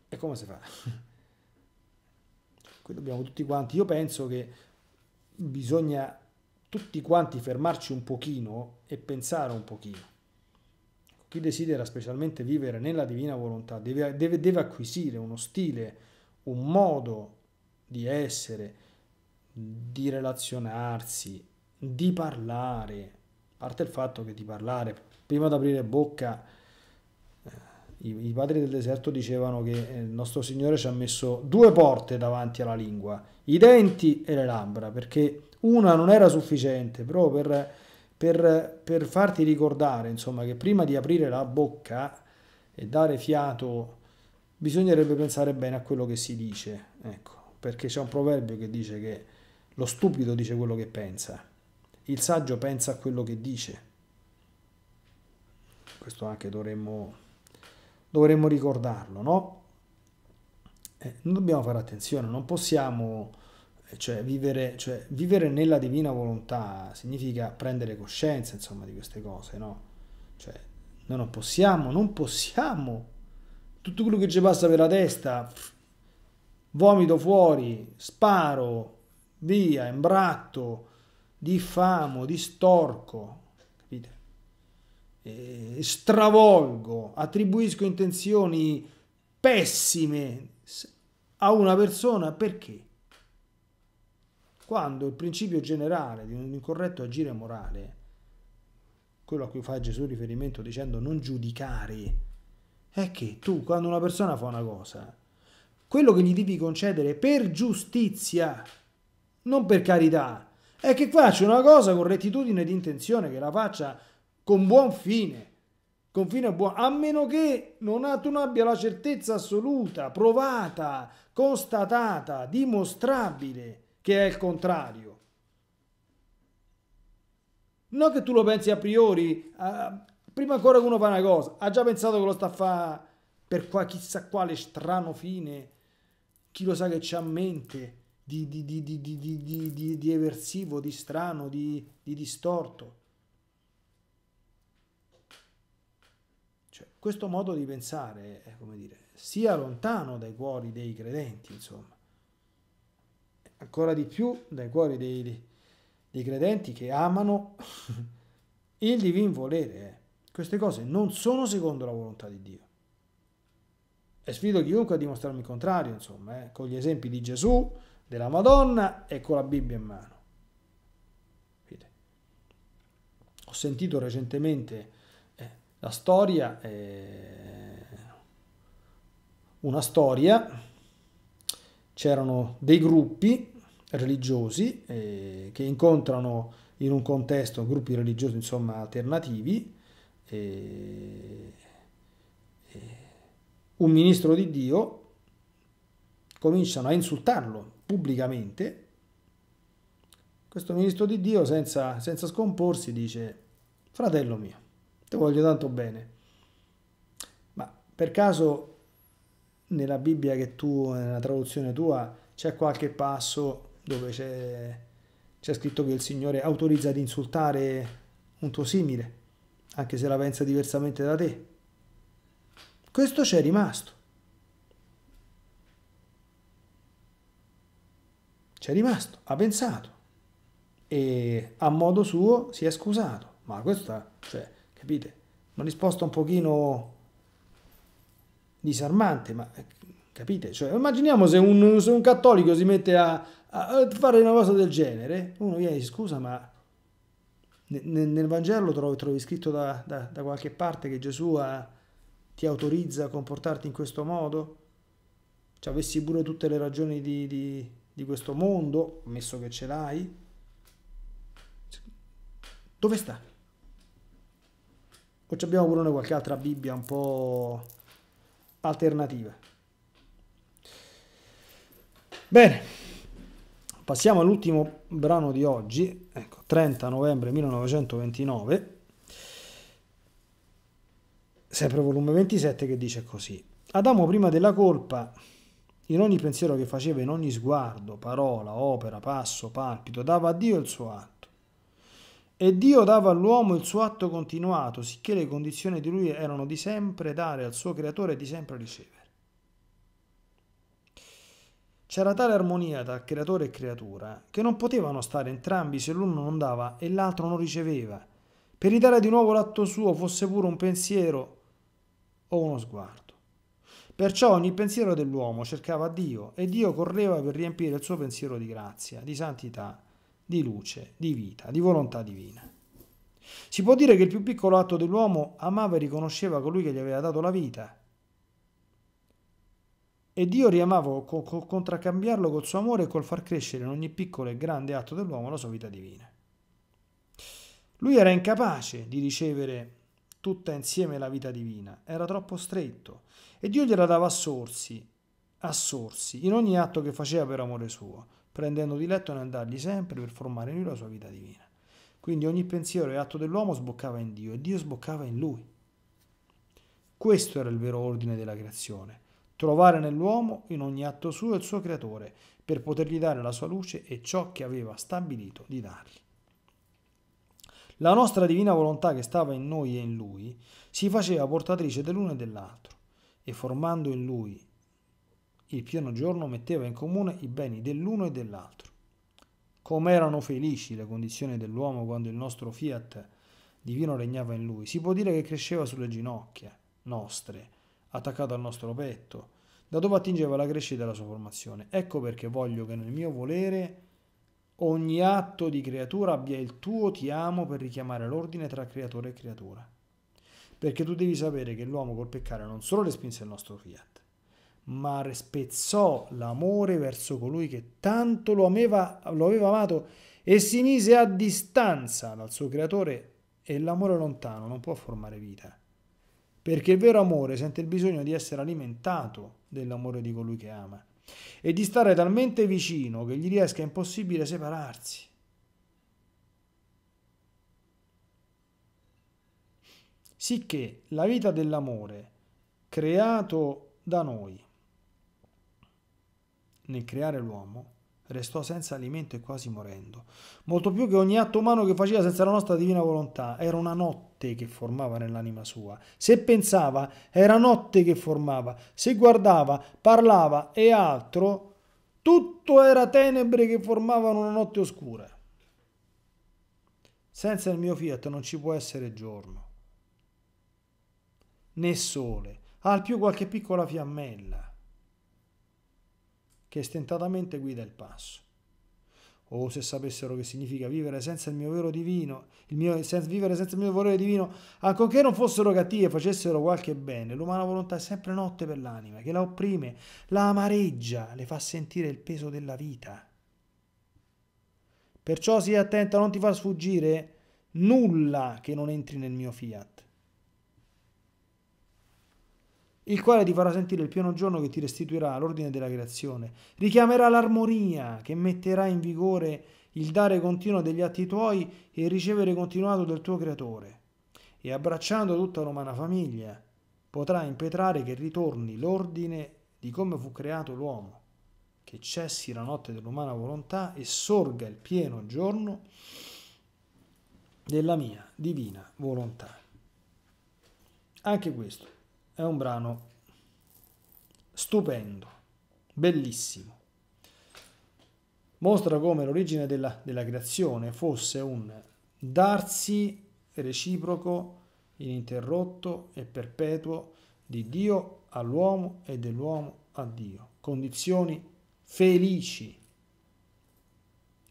E come si fa? Qui dobbiamo tutti quanti, io penso che bisogna tutti quanti fermarci un pochino e pensare un pochino. Chi desidera specialmente vivere nella Divina Volontà deve acquisire uno stile, un modo di essere, di relazionarsi, di parlare. A parte il fatto che di parlare, prima di aprire bocca, i padri del deserto dicevano che il nostro Signore ci ha messo due porte davanti alla lingua, i denti e le labbra, perché una non era sufficiente, però per farti ricordare, insomma, che prima di aprire la bocca e dare fiato bisognerebbe pensare bene a quello che si dice, ecco, perché c'è un proverbio che dice che lo stupido dice quello che pensa, il saggio pensa a quello che dice. Questo anche dovremmo ricordarlo, no? Dobbiamo fare attenzione, non possiamo, vivere nella Divina Volontà significa prendere coscienza, insomma, di queste cose, no? Cioè, noi non possiamo tutto quello che ci passa per la testa, vomito fuori, sparo, via, imbratto, diffamo, distorco, capite? Stravolgo, attribuisco intenzioni pessime a una persona, perché? Quando il principio generale di un corretto agire morale, quello a cui fa Gesù riferimento dicendo non giudicare, è che tu, quando una persona fa una cosa, quello che gli devi concedere per giustizia, non per carità, è che faccia una cosa con rettitudine di intenzione, che la faccia con buon fine, a meno che tu non abbia la certezza assoluta, provata, constatata, dimostrabile, che è il contrario. Non che tu lo pensi a priori, prima ancora che uno fa una cosa, ha già pensato che lo sta a fare per chissà quale strano fine, chi lo sa che c'ha a mente di eversivo, di strano, di distorto. Cioè, questo modo di pensare, come dire, sia lontano dai cuori dei credenti, insomma. Ancora di più dai cuori dei credenti che amano il divin volere. Queste cose non sono secondo la volontà di Dio. E sfido chiunque a dimostrarmi il contrario, insomma, con gli esempi di Gesù, della Madonna e con la Bibbia in mano. Vedete? Ho sentito recentemente la storia, una storia, c'erano dei gruppi religiosi che incontrano in un contesto, gruppi religiosi insomma alternativi, un ministro di Dio, cominciano a insultarlo pubblicamente. Questo ministro di Dio, senza scomporsi, dice: fratello mio, ti voglio tanto bene, ma per caso nella Bibbia che tu, nella traduzione tua, c'è qualche passo dove c'è scritto che il Signore autorizza ad insultare un tuo simile, anche se la pensa diversamente da te? Questo c'è rimasto. C'è rimasto, ha pensato e a modo suo si è scusato. Ma questa, cioè, capite, una risposta un pochino disarmante, ma capite? Cioè, immaginiamo se un cattolico si mette a fare una cosa del genere, uno viene e dice: scusa, ma nel Vangelo trovi scritto da qualche parte che Gesù ti autorizza a comportarti in questo modo? Cioè, avessi pure tutte le ragioni di questo mondo, ammesso che ce l'hai. Dove sta? O abbiamo pure noi qualche altra Bibbia un po' alternativa? Bene, passiamo all'ultimo brano di oggi, ecco, 30 novembre 1929, sempre volume 27, che dice così: Adamo prima della colpa, in ogni pensiero che faceva, in ogni sguardo, parola, opera, passo, palpito, dava a Dio il suo atto. E Dio dava all'uomo il suo atto continuato, sicché le condizioni di lui erano di sempre dare al suo creatore e di sempre ricevere. C'era tale armonia tra creatore e creatura che non potevano stare entrambi se l'uno non dava e l'altro non riceveva, per ridare di nuovo l'atto suo, fosse pure un pensiero o uno sguardo. Perciò ogni pensiero dell'uomo cercava Dio e Dio correva per riempire il suo pensiero di grazia, di santità, di luce, di vita, di volontà divina. Si può dire che il più piccolo atto dell'uomo amava e riconosceva colui che gli aveva dato la vita, e Dio riamava col contraccambiarlo col suo amore e col far crescere in ogni piccolo e grande atto dell'uomo la sua vita divina. Lui era incapace di ricevere tutta insieme la vita divina, era troppo stretto, e Dio gliela dava a sorsi, in ogni atto che faceva per amore suo, prendendo diletto nel dargli sempre per formare in lui la sua vita divina. Quindi ogni pensiero e atto dell'uomo sboccava in Dio e Dio sboccava in lui. Questo era il vero ordine della creazione, trovare nell'uomo in ogni atto suo il suo creatore, per potergli dare la sua luce e ciò che aveva stabilito di dargli. La nostra divina volontà che stava in noi e in lui si faceva portatrice dell'uno e dell'altro, e formando in lui il pieno giorno metteva in comune i beni dell'uno e dell'altro. Com'erano felici le condizioni dell'uomo quando il nostro Fiat divino regnava in lui. Si può dire che cresceva sulle ginocchia nostre, attaccato al nostro petto, da dove attingeva la crescita e la sua formazione. Ecco perché voglio che nel mio volere ogni atto di creatura abbia il tuo ti amo, per richiamare l'ordine tra creatore e creatura. Perché tu devi sapere che l'uomo col peccare non solo respinse il nostro Fiat, ma spezzò l'amore verso colui che tanto lo aveva amato e si mise a distanza dal suo creatore, e l'amore lontano non può formare vita. Perché il vero amore sente il bisogno di essere alimentato dell'amore di colui che ama e di stare talmente vicino che gli riesca impossibile separarsi. Sicché la vita dell'amore, creato da noi, nel creare l'uomo, restò senza alimento e quasi morendo. Molto più che ogni atto umano che faceva senza la nostra divina volontà, era una notte notte che formava nell'anima sua. Se pensava, era notte che formava. Se guardava, parlava e altro, tutto era tenebre che formavano una notte oscura. Senza il mio Fiat non ci può essere giorno, né sole, al più qualche piccola fiammella che stentatamente guida il passo. O se sapessero che significa vivere senza il mio vero divino, vivere senza il mio volere divino, ancorché non fossero cattivi e facessero qualche bene, l'umana volontà è sempre notte per l'anima, che la opprime, la amareggia, le fa sentire il peso della vita. Perciò sii attenta a non ti far sfuggire nulla che non entri nel mio Fiat, il quale ti farà sentire il pieno giorno che ti restituirà l'ordine della creazione, richiamerà l'armonia che metterà in vigore il dare continuo degli atti tuoi e il ricevere continuato del tuo Creatore, e abbracciando tutta l'umana famiglia potrà impetrare che ritorni l'ordine di come fu creato l'uomo, che cessi la notte dell'umana volontà e sorga il pieno giorno della mia divina volontà. Anche questo è un brano stupendo, bellissimo. Mostra come l'origine della creazione fosse un darsi reciproco, ininterrotto e perpetuo di Dio all'uomo e dell'uomo a Dio. Condizioni felici,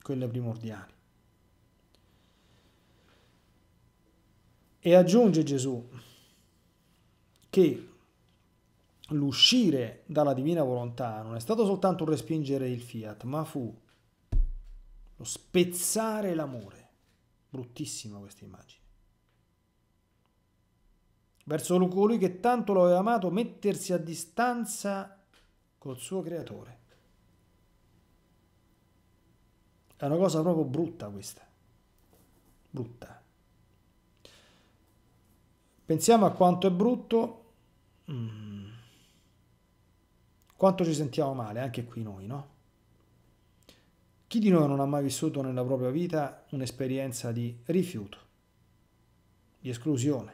quelle primordiali. E aggiunge Gesù che l'uscire dalla divina volontà non è stato soltanto un respingere il Fiat, ma fu lo spezzare l'amore. Bruttissima questa immagine. Verso colui che tanto lo aveva amato, mettersi a distanza col suo Creatore. È una cosa proprio brutta questa. Brutta. Pensiamo a quanto è brutto. Quanto ci sentiamo male, anche qui noi, no? Chi di noi non ha mai vissuto nella propria vita un'esperienza di rifiuto, di esclusione?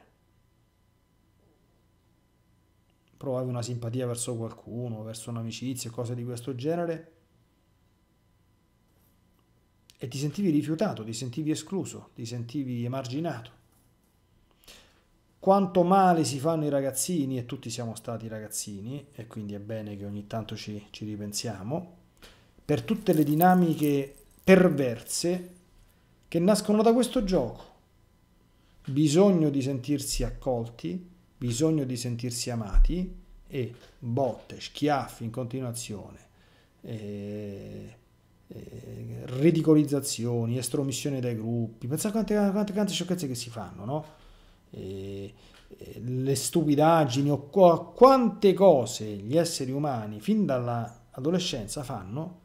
Provavi una simpatia verso qualcuno, verso un'amicizia, cose di questo genere, e ti sentivi rifiutato, ti sentivi escluso, ti sentivi emarginato. Quanto male si fanno i ragazzini, e tutti siamo stati ragazzini, e quindi è bene che ogni tanto ci ripensiamo, per tutte le dinamiche perverse che nascono da questo gioco. Bisogno di sentirsi accolti, bisogno di sentirsi amati, e botte, schiaffi in continuazione, ridicolizzazioni, estromissione dai gruppi. Pensate quante sciocchezze che si fanno, no? E le stupidaggini o quante cose gli esseri umani fin dall'adolescenza fanno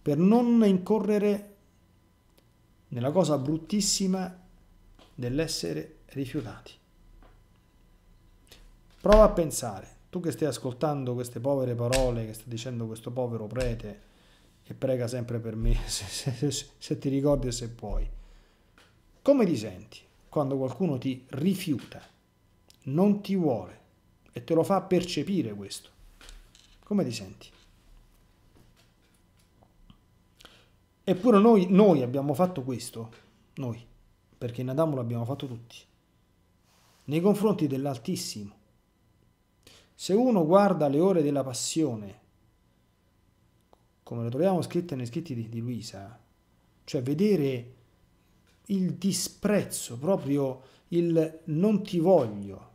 per non incorrere nella cosa bruttissima dell'essere rifiutati. Prova a pensare, tu che stai ascoltando queste povere parole che sta dicendo questo povero prete, e prega sempre per me se ti ricordi e se puoi, come ti senti quando qualcuno ti rifiuta, non ti vuole, e te lo fa percepire questo? Come ti senti? Eppure noi abbiamo fatto questo, noi, perché in Adamo l'abbiamo fatto tutti, nei confronti dell'Altissimo. Se uno guarda le ore della passione, come le troviamo scritte nei scritti di Luisa, cioè vedere il disprezzo, proprio il non ti voglio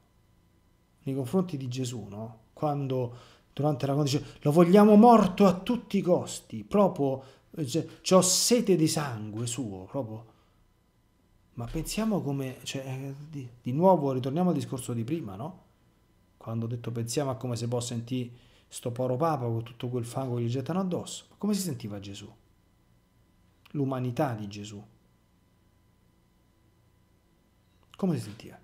nei confronti di Gesù, no? Quando durante la condizione dice lo vogliamo morto a tutti i costi, proprio, cioè, c'ho sete di sangue suo, proprio. Ma pensiamo come, cioè, di nuovo ritorniamo al discorso di prima, no? Quando ho detto pensiamo a come si può sentire sto povero Papa con tutto quel fango che gli gettano addosso. Ma come si sentiva Gesù? L'umanità di Gesù. Come si sentiva?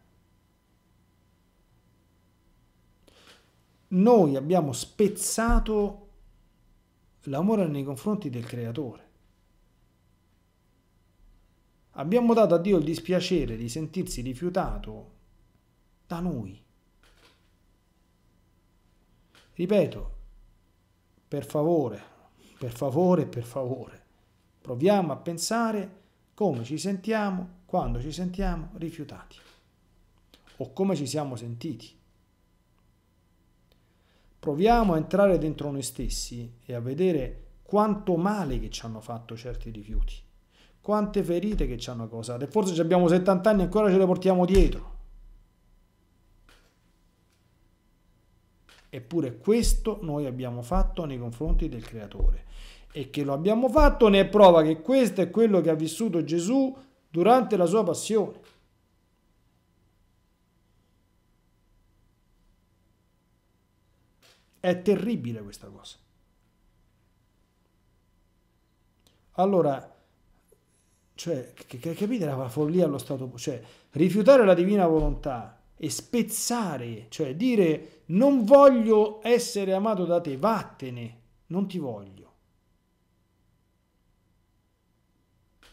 Noi abbiamo spezzato l'amore nei confronti del Creatore. Abbiamo dato a Dio il dispiacere di sentirsi rifiutato da noi. Ripeto, per favore, proviamo a pensare come ci sentiamo quando ci sentiamo rifiutati o come ci siamo sentiti. Proviamo a entrare dentro noi stessi e a vedere quanto male che ci hanno fatto certi rifiuti, quante ferite che ci hanno causato, e forse ci abbiamo 70 anni e ancora ce le portiamo dietro. Eppure questo noi abbiamo fatto nei confronti del Creatore, e che lo abbiamo fatto ne è prova che questo è quello che ha vissuto Gesù durante la sua passione. È terribile questa cosa. Allora, cioè, capite la follia allo stato? Cioè, rifiutare la divina volontà e spezzare, cioè dire non voglio essere amato da te, vattene, non ti voglio.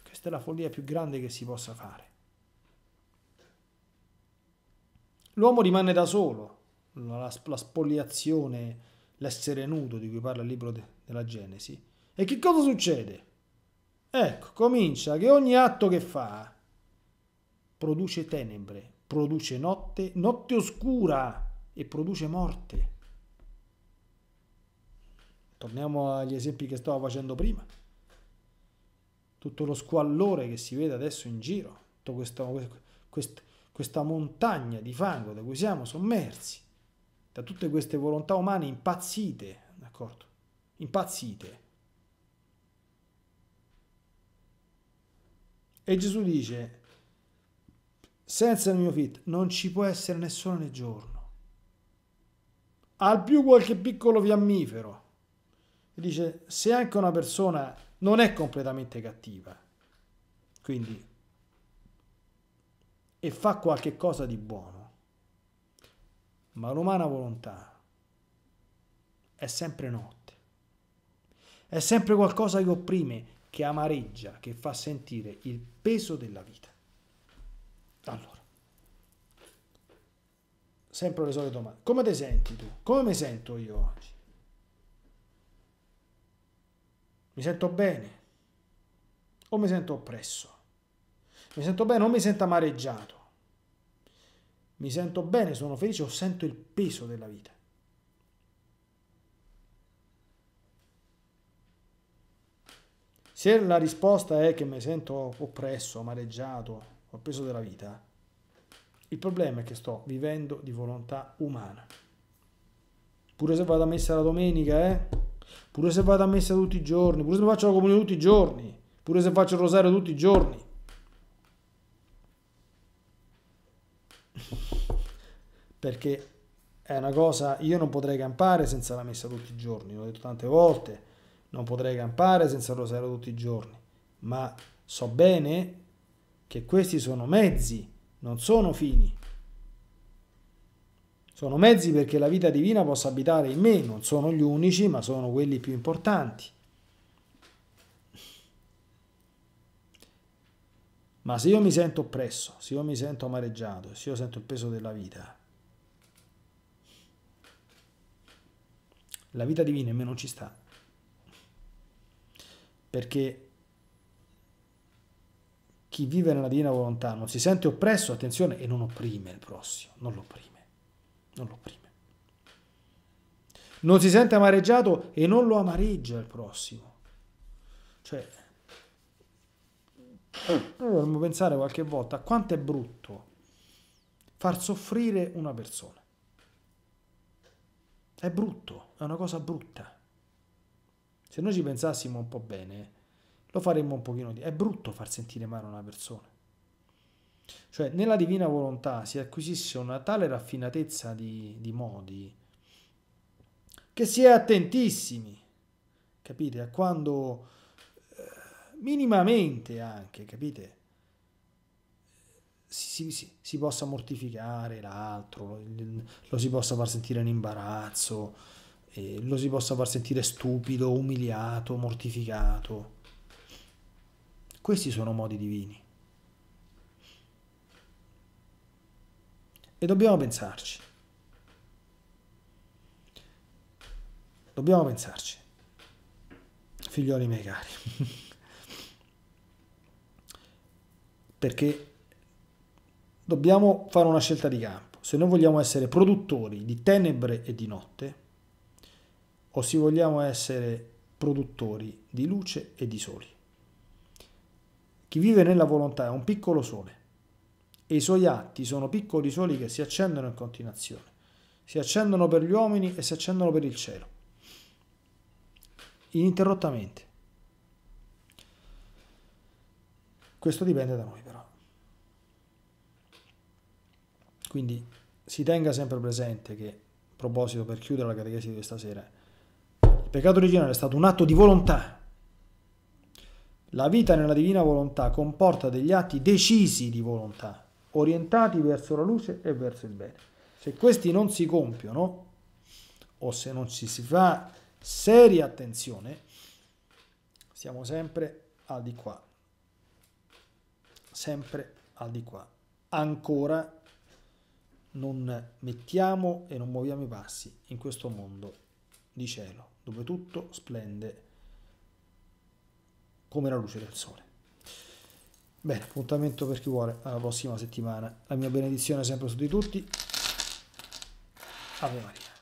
Questa è la follia più grande che si possa fare. L'uomo rimane da solo. La spoliazione, l'essere nudo di cui parla il libro della Genesi. E che cosa succede? Ecco, comincia che ogni atto che fa produce tenebre, produce notte, notte oscura, e produce morte. Torniamo agli esempi che stavo facendo prima. Tutto lo squallore che si vede adesso in giro, tutta questa montagna di fango da cui siamo sommersi, da tutte queste volontà umane impazzite, d'accordo? Impazzite. E Gesù dice, senza il mio Fiat non ci può essere né sole né giorno, al più qualche piccolo fiammifero. E dice, se anche una persona non è completamente cattiva, quindi, e fa qualche cosa di buono, ma l'umana volontà è sempre notte, è sempre qualcosa che opprime, che amareggia, che fa sentire il peso della vita. Allora, sempre le solite domande. Come ti senti tu? Come mi sento io oggi? Mi sento bene? O mi sento oppresso? Mi sento bene o mi sento amareggiato? Mi sento bene, sono felice o sento il peso della vita? Se la risposta è che mi sento oppresso, amareggiato, ho il peso della vita, il problema è che sto vivendo di volontà umana. Pure se vado a messa la domenica, pure se vado a messa tutti i giorni, pure se faccio la comunione tutti i giorni, pure se faccio il rosario tutti i giorni, perché è una cosa, io non potrei campare senza la messa tutti i giorni, l'ho detto tante volte, non potrei campare senza il rosario tutti i giorni, ma so bene che questi sono mezzi, non sono fini, sono mezzi perché la vita divina possa abitare in me, non sono gli unici, ma sono quelli più importanti. Ma se io mi sento oppresso, se io mi sento amareggiato, se io sento il peso della vita, la vita divina in me non ci sta, perché chi vive nella divina volontà non si sente oppresso, attenzione, e non opprime il prossimo, non lo opprime. Non si sente amareggiato e non lo amareggia il prossimo. Cioè, noi dovremmo pensare qualche volta a quanto è brutto far soffrire una persona. È brutto, è una cosa brutta. Se noi ci pensassimo un po' bene, lo faremmo un pochino di... È brutto far sentire male una persona. Cioè, nella divina volontà si acquisisce una tale raffinatezza di modi che si è attentissimi, capite? A quando... minimamente anche, capite? Si possa mortificare l'altro, lo si possa far sentire in imbarazzo, lo si possa far sentire stupido, umiliato, mortificato. Questi sono modi divini. E dobbiamo pensarci. Dobbiamo pensarci, figlioli miei cari. Perché dobbiamo fare una scelta di campo. Se noi vogliamo essere produttori di tenebre e di notte, o se vogliamo essere produttori di luce e di soli. Chi vive nella volontà è un piccolo sole e i suoi atti sono piccoli soli che si accendono in continuazione. Si accendono per gli uomini e si accendono per il cielo. Ininterrottamente. Questo dipende da noi però. Quindi si tenga sempre presente che, a proposito, per chiudere la catechesi di questa sera, il peccato originale è stato un atto di volontà. La vita nella divina volontà comporta degli atti decisi di volontà, orientati verso la luce e verso il bene. Se questi non si compiono, o se non ci si fa seria attenzione, siamo sempre al di qua. Sempre al di qua. Ancora non mettiamo e non muoviamo i passi in questo mondo di cielo, dove tutto splende come la luce del sole. Bene, appuntamento per chi vuole alla prossima settimana. La mia benedizione è sempre su di tutti. Ave Maria.